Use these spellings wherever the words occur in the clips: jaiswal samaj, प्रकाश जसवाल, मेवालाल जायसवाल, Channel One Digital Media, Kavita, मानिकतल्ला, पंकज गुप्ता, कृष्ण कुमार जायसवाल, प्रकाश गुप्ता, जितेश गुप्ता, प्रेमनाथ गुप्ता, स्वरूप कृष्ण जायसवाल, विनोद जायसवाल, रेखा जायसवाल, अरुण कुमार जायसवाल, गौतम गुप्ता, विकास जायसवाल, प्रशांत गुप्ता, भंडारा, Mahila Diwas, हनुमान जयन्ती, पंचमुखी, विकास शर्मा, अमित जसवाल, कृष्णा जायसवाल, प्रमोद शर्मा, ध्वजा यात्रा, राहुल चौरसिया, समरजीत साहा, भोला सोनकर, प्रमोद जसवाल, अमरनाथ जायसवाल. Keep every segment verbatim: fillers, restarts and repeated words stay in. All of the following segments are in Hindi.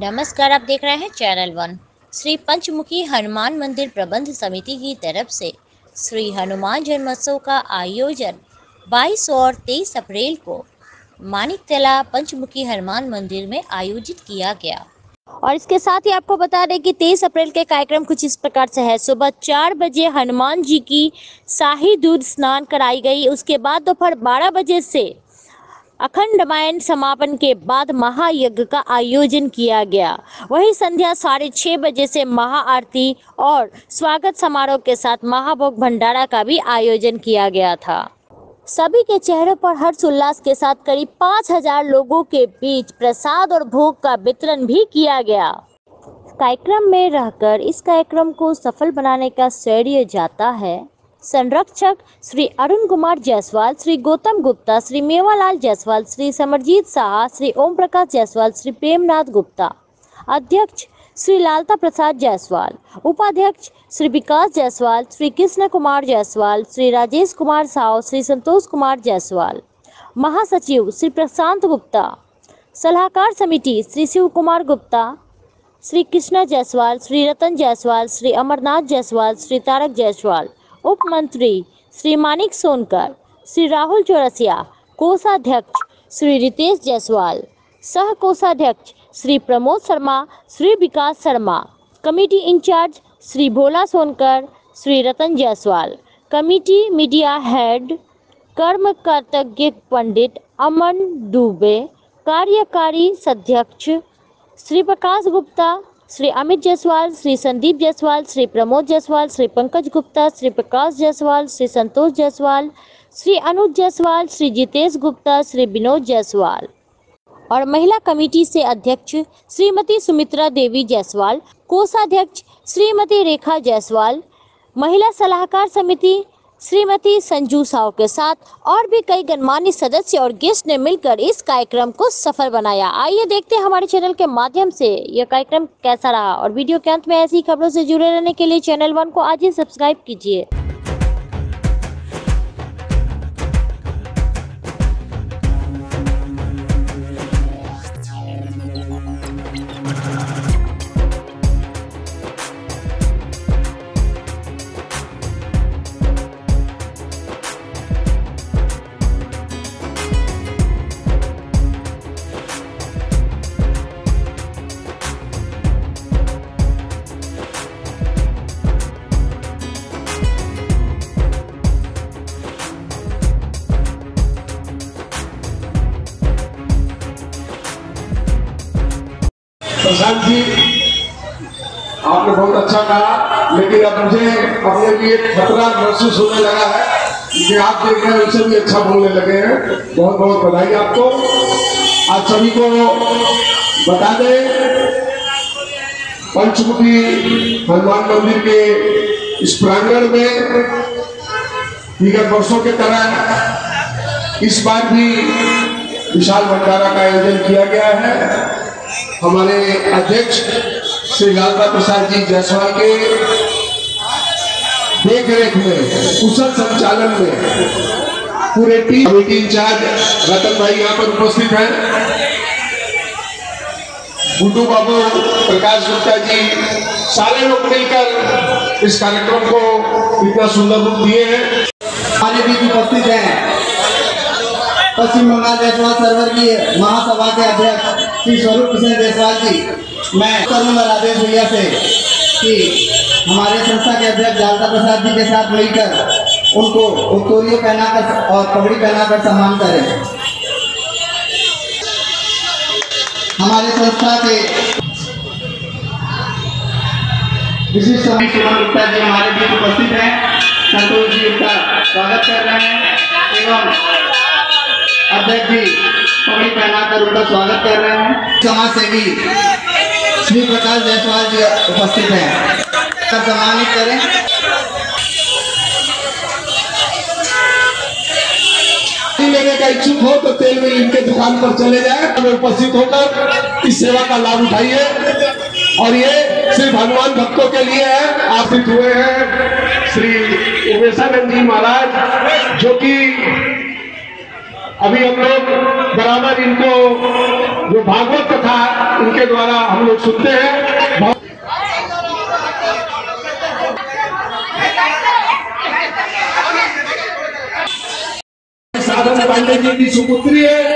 नमस्कार, आप देख रहे हैं चैनल वन। श्री पंचमुखी हनुमान मंदिर प्रबंध समिति की तरफ से श्री हनुमान जन्मोत्सव का आयोजन बाईस और तेईस अप्रैल को मानिक तला पंचमुखी हनुमान मंदिर में आयोजित किया गया। और इसके साथ ही आपको बता दें कि तेईस अप्रैल के कार्यक्रम कुछ इस प्रकार से है। सुबह चार बजे हनुमान जी की शाही दूध स्नान कराई गई। उसके बाद दोपहर बारह बजे से अखंड रामायण समापन के बाद महायज्ञ का आयोजन किया गया। वहीं संध्या साढ़े छः बजे से महाआरती और स्वागत समारोह के साथ महाभोग भंडारा का भी आयोजन किया गया था। सभी के चेहरों पर हर्ष उल्लास के साथ करीब पाँच हजार लोगों के बीच प्रसाद और भोग का वितरण भी किया गया। कार्यक्रम में रहकर इस कार्यक्रम को सफल बनाने का श्रेय जाता है संरक्षक श्री अरुण कुमार जायसवाल, श्री गौतम गुप्ता, श्री मेवालाल जायसवाल, श्री समरजीत साहा, श्री ओम प्रकाश जायसवाल, श्री प्रेमनाथ गुप्ता, अध्यक्ष श्री लालता प्रसाद जायसवाल, उपाध्यक्ष श्री विकास जायसवाल, श्री कृष्ण कुमार जायसवाल, श्री राजेश कुमार साहू, श्री संतोष कुमार जायसवाल, महासचिव श्री प्रशांत गुप्ता, सलाहकार समिति श्री शिव कुमार गुप्ता, श्री कृष्णा जायसवाल, श्री रतन जायसवाल, श्री अमरनाथ जायसवाल, श्री तारक जायसवाल, उप मंत्री श्री मानिक सोनकर, श्री राहुल चौरसिया, कोषाध्यक्ष श्री रितेश जायसवाल, सह कोषाध्यक्ष Shri प्रमोद शर्मा, Shri विकास शर्मा, committee incharge Shri भोला सोनकर, Shri Ratan Jaiswal, committee media head कर्मकर्तज्ञ पंडित अमन दुबे, कार्यकारी अध्यक्ष श्री प्रकाश गुप्ता, श्री अमित जसवाल, श्री संदीप जसवाल, श्री प्रमोद जसवाल, श्री पंकज गुप्ता, श्री प्रकाश जसवाल, श्री संतोष जसवाल, श्री अनुज जसवाल, श्री जितेश गुप्ता, श्री विनोद जायसवाल और महिला कमेटी से अध्यक्ष श्रीमती सुमित्रा देवी जायसवाल, कोषाध्यक्ष श्रीमती रेखा जायसवाल, महिला सलाहकार समिति श्रीमती संजू साहू के साथ और भी कई गणमान्य सदस्य और गेस्ट ने मिलकर इस कार्यक्रम को सफल बनाया। आइए देखते हैं हमारे चैनल के माध्यम से यह कार्यक्रम कैसा रहा। और वीडियो के अंत में ऐसी खबरों से जुड़े रहने के लिए चैनल वन को आज ही सब्सक्राइब कीजिए। प्रशांत जी, आपने बहुत अच्छा कहा, लेकिन अब मुझे अपने लिए खतरा महसूस होने लगा है कि आप देख रहे हैं उनसे भी अच्छा बोलने लगे हैं। बहुत बहुत बधाई आपको। आज सभी को बता दें, पंचमुखी हनुमान मंदिर के इस प्रांगण में विगत वर्षों के तरह इस बार भी विशाल भंडारा का आयोजन किया गया है। हमारे अध्यक्ष श्री लालता प्रसाद जी जायसवाल के देख रेख में, कुशल संचालन में पूरे टीम, कमेटी इंचार्ज रतन भाई यहाँ पर उपस्थित हैं, गुड्डू बाबू, प्रकाश गुप्ता जी, सारे लोग मिलकर इस कार्यक्रम को इतना सुंदर रूप दिए हैं। हमारे बीच उपस्थित हैं पश्चिम बंगाल जायसवाल सर्वर की महासभा के अध्यक्ष श्री स्वरूप कृष्ण जायसवाल जी, मैं करूँगा राजेश भैया से कि हमारे संस्था के अध्यक्ष लालता प्रसाद जी के साथ मिलकर उनको उत्तोलिया पहनाकर और पगड़ी पहनाकर सम्मान करें। हमारे संस्था के विशिष्ट संदीप दीच जी हमारे बीच उपस्थित हैं, संतोष जी उनका स्वागत कर रहे हैं एवं अध्यक्ष जी पगड़ी पहनाकर उनका स्वागत कर रहे हैं। समाज सेवी श्री प्रकाश जायसवाल जी उपस्थित हैं, सम्मानित करें। लेने का इच्छुक हो तो तेल में इनके दुकान पर चले जाए, हमें उपस्थित होकर इस सेवा का लाभ उठाइए। और ये सिर्फ हनुमान भक्तों के लिए है। आप हुए हैं श्री उमेशानंद जी महाराज, जो कि अभी हम लोग बराबर इनको जो भागवत कथा उनके द्वारा हम लोग सुनते हैं। साधन पांडे जी की सुपुत्री है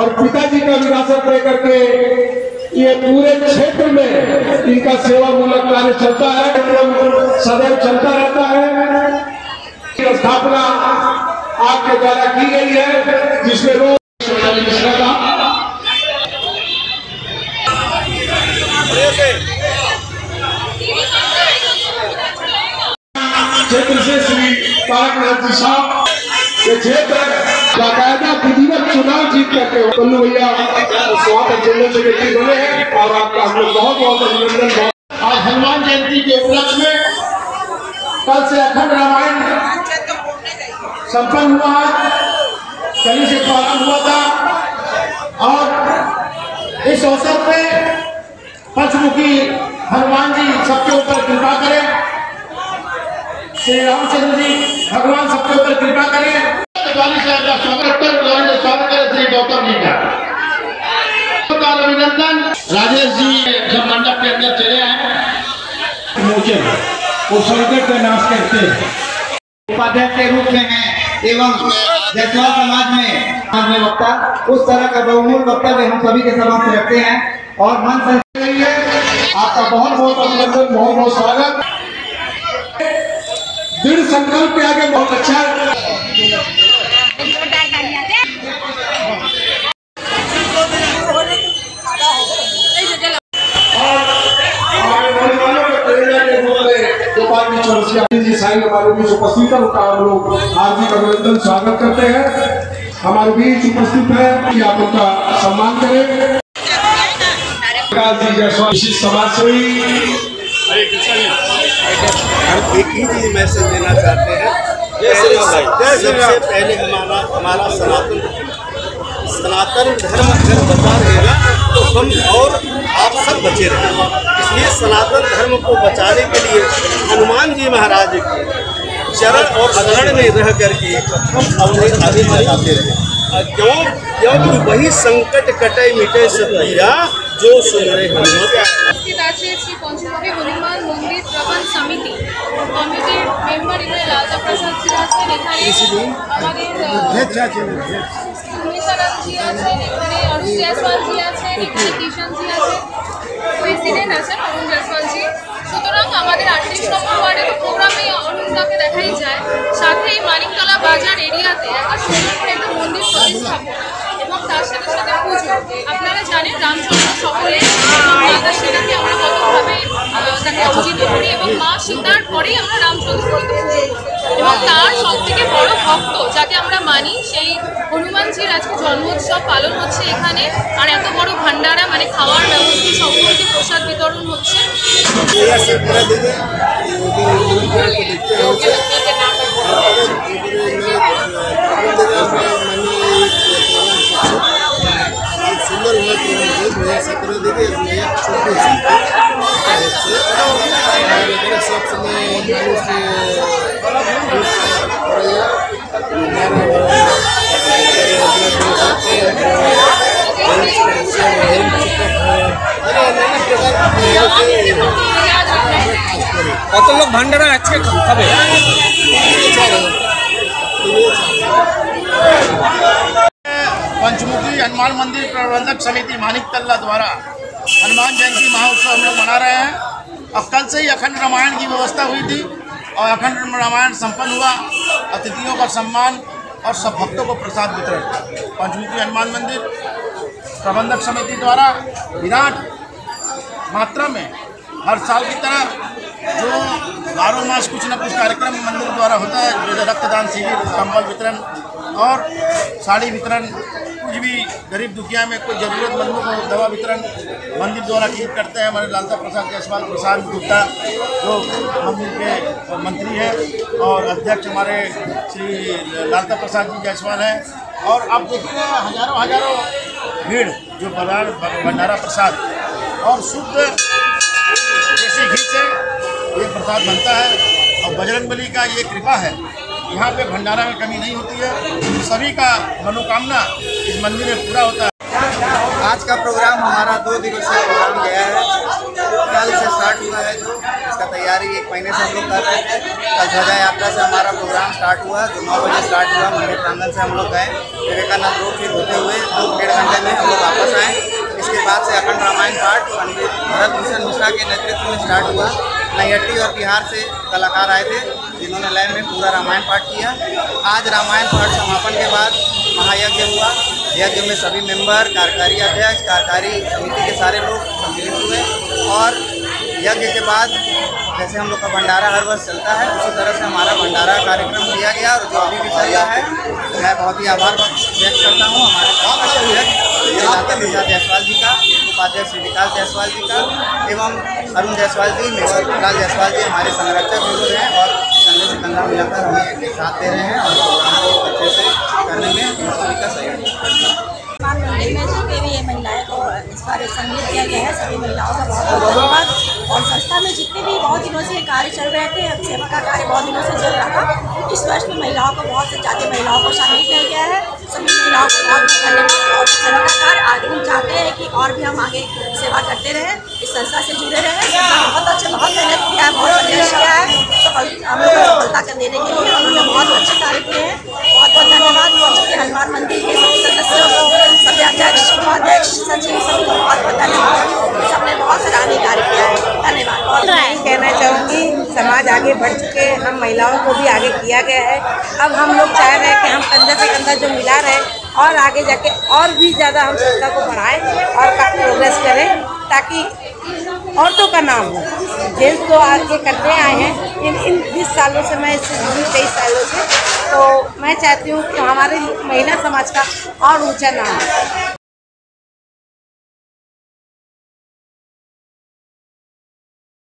और पिताजी का विरासत लेकर के ये पूरे क्षेत्र में इनका सेवा मूलक कार्य चलता है, सदैव चलता रहता है। स्थापना आपके द्वारा की गई है जिसमें लोग क्षेत्र से श्री तारक जी साहब ये क्षेत्र बाकायदा विधिवत चुनाव जीत करके पल्लू भैया स्वागत जिले से व्यक्ति बने हैं और आपका हम लोग बहुत बहुत अभिनंदन। और हनुमान जयंती के उपलक्ष्य में कल से अखंड रामायण संपन्न हुआ है, कल से प्रारंभ हुआ था और इस अवसर पे पंचमुखी हनुमान जी सबके ऊपर कृपा करें, श्री रामचंद्र जी भगवान सबके ऊपर कृपा करें। स्वागत कर स्वागत करें श्री गौतम जी का अभिनंदन। राजेश जी जब मंडप के अंदर चले आए मोचे वो संकट का नाश करते उपाध्यक्ष के रूप में हैं एवं जायसवाल समाज में में वक्ता उस तरह का बहुमूल्य वक्तव्य हम सभी के समक्ष रखते हैं और मन संस्कृत रही है। आपका बहुत बहुत अभिनंदन, बहुत बहुत स्वागत। दृढ़ संकल्प के आगे बहुत अच्छा जी साई हमारे बीच उपस्थित है, उनका हम लोग हार्दिक अभिनंदन स्वागत करते हैं। हमारे बीच उपस्थित है कि आप उनका सम्मान करें। प्रकाश जसवाल विशिष्ट समाजसेवी एक ही चीज मैसेज देना चाहते हैं। सबसे पहले हमारा हमारा सनातन सनातन धर्म अगर बचा रहेगा तो हम और आप सब बचे रहेंगे, इसलिए सनातन धर्म को बचाने के लिए हनुमान जी महाराज के चरण और शरण में रह करके हम अपने आगे बढ़ाते रहे, क्यों क्योंकि वही संकट कटे मिटे सब पीरा जो सुन रहे हनुमान जी আছে এখানে অরুণ জয়সওয়াল जी আছে এখানে কিষান जी আছে প্রেসিডেন্ট আছে অরুণ জয়সওয়াল जी। সুতরাং আমাদের আটত্রিশ নম্বর ওয়ার্ডের প্রোগ্রামে অরুণদাকে দেখাই যায়, সাথে এই মানিকতলা বাজার এরিয়াতে একটা সুন্দর করে একটা মন্দির প্রতিষ্ঠাপন এবং তার সাথে সাথে পুজো। আপনারা জানেন রামচন্দ্র সকলে মাতা সীতাকে আমরা কতভাবে তাকে পূজিত করি এবং মা সীতার পরেই আমরা রামচন্দ্রকে পুজো করি এবং তার সবথেকে বড় ভক্ত যাকে আমরা মানি সেই হনুমানজির আজকে জন্মোৎসব পালন হচ্ছে এখানে। আর এত বড় ভান্ডারা মানে খাওয়ার ব্যবস্থা, সকলকে প্রসাদ বিতরণ হচ্ছে। कत लोग भंडारा अच्छे खावे पंचमुखी हनुमान मंदिर प्रबंधक समिति मानिकतल्ला द्वारा हनुमान जयंती महोत्सव हम लोग मना रहे हैं। अब कल से ही अखंड रामायण की व्यवस्था हुई थी और अखंड रामायण संपन्न हुआ। अतिथियों का सम्मान और सब भक्तों को प्रसाद वितरण पंचमुखी हनुमान मंदिर प्रबंधक समिति द्वारा विराट मात्रा में हर साल की तरह जो बारह मास कुछ न कुछ कार्यक्रम मंदिर द्वारा होता है, जैसे रक्तदान शिविर, कंबल वितरण और साड़ी वितरण, कुछ भी गरीब दुखिया में कोई ज़रूरतमंदों को दवा वितरण मंदिर द्वारा की करते हैं। हमारे लालता प्रसाद जायसवाल प्रशांत गुप्ता जो मंदिर के मंत्री हैं और अध्यक्ष हमारे श्री लालता प्रसाद जी जायसवाल हैं। और आप देखिएगा हजारों हजारों भीड़ जो भंडारा प्रसाद और शुद्ध देसी घी से ये प्रसाद बनता है और बजरंग बली का ये कृपा है, यहाँ पे भंडारा में कमी नहीं होती है। सभी का मनोकामना इस मंदिर में पूरा होता है। आज का प्रोग्राम हमारा दो दिवसीय प्रोग्राम गया है, कल से स्टार्ट हुआ है, जो इसका तैयारी एक महीने से हम लोग कर रहे थे। कल ध्वजा यात्रा से हमारा प्रोग्राम स्टार्ट हुआ, जो नौ बजे स्टार्ट हुआ। मंदिर प्रांगण से हम लोग गए, विवेकानंद रोड फिर होते हुए दो डेढ़ घंटे में हम लोग वापस आए। इसके बाद से अखंड रामायण पाठ पंडित भरत भूषण मिश्रा के नेतृत्व में स्टार्ट हुआ। नैहट्टी और बिहार से कलाकार आए थे, जिन्होंने लाइव में पूरा रामायण पाठ किया। आज रामायण पाठ समापन के बाद महायज्ञ हुआ। यज्ञ में सभी मेंबर, कार्यकारी अध्यक्ष, कार्यकारी समिति के सारे लोग सम्मिलित हुए। और यज्ञ के बाद जैसे हम लोग का भंडारा हर वर्ष चलता है, उसी तरह से हमारा भंडारा कार्यक्रम किया गया और जो अभी भी चल रहा है। मैं बहुत ही आभार व्यक्त करता हूँ हमारे लालता प्रसाद जायसवाल जी का, उपाध्यक्ष श्री विकास जायसवाल जी का, एवं अरुण जायसवाल जी, मेवालाल जायसवाल जी हमारे संरक्षक गुरु हैं और कंधे से कंधा मिलाकर हमें साथ दे रहे हैं और प्रोग्राम को अच्छे से करने में सभी का सहयोग। जितने भी ये महिलाएं को इस बार सम्मिलित किया गया है, सभी महिलाओं का बहुत बहुत धन्यवाद। और संस्था में जितने भी बहुत दिनों से कार्य चल रहे थे, अब सेवा का कार्य बहुत दिनों से चल रहा था, इस वर्ष में महिलाओं को बहुत से ज्यादा महिलाओं को शामिल किया गया है। सभी महिलाओं को बहुत धन्यवाद। और लगातार आगे हम चाहते हैं कि और भी हम आगे सेवा करते रहें, इस संस्था से जुड़े रहें। बहुत अच्छे बहुत मेहनत किया है, बहुत प्रयास किया है सफलता कर देने के लिए। उन्होंने बहुत अच्छे कार्य किए हैं, बहुत बहुत धन्यवाद। पंचमुखी हनुमान मंदिर के सभी सदस्यों को, सभी अध्यक्ष, उपाध्यक्ष, सचिव, सभी को बहुत बहुत धन्यवाद। सबने बहुत सराहनीय कार्य किया है, धन्यवाद। और कहना चाहूँगी, समाज आगे बढ़ चुके हैं, हम महिलाओं को भी आगे किया गया है। अब हम लोग चाह रहे हैं कि हम कंधा से कंधा जो मिला रहे और आगे जाके और भी ज़्यादा हम संस्था को बढ़ाएं और प्रोग्रेस करें, ताकि औरतों का नाम हो। जेंट्स तो आगे करते आए हैं इन इन बीस सालों से, मैं इससे जुड़ी तेईस सालों से। तो मैं चाहती हूँ कि हमारे महिला समाज का और ऊंचा नाम हो।